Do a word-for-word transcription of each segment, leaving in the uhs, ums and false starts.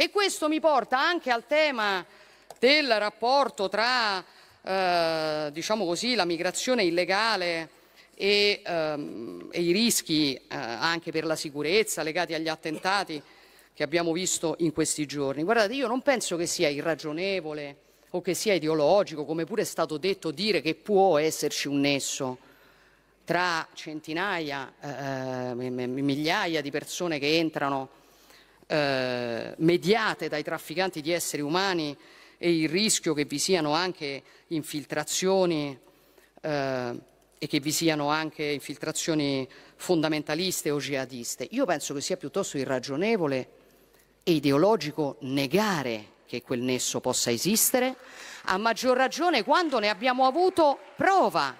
E questo mi porta anche al tema del rapporto tra eh, diciamo così, la migrazione illegale e, ehm, e i rischi eh, anche per la sicurezza legati agli attentati che abbiamo visto in questi giorni. Guardate, io non penso che sia irragionevole o che sia ideologico, come pure è stato detto, dire che può esserci un nesso tra centinaia, eh, migliaia di persone che entrano eh, mediate dai trafficanti di esseri umani e il rischio che vi siano anche infiltrazioni eh, e che vi siano anche infiltrazioni fondamentaliste o jihadiste. Io penso che sia piuttosto irragionevole e ideologico negare che quel nesso possa esistere, a maggior ragione quando ne abbiamo avuto prova,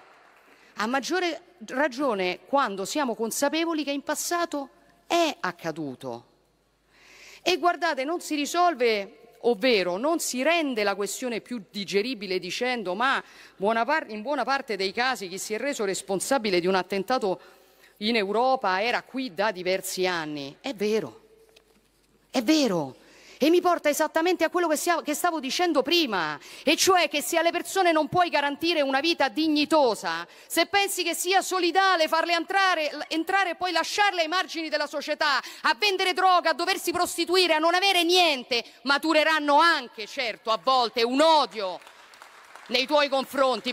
a maggiore ragione quando siamo consapevoli che in passato è accaduto. E guardate, non si risolve, ovvero non si rende la questione più digeribile dicendo ma buona par- in buona parte dei casi chi si è reso responsabile di un attentato in Europa era qui da diversi anni. È vero, è vero. E mi porta esattamente a quello che, sia, che stavo dicendo prima, e cioè che se alle persone non puoi garantire una vita dignitosa, se pensi che sia solidale farle entrare, entrare e poi lasciarle ai margini della società, a vendere droga, a doversi prostituire, a non avere niente, matureranno anche, certo, a volte un odio nei tuoi confronti.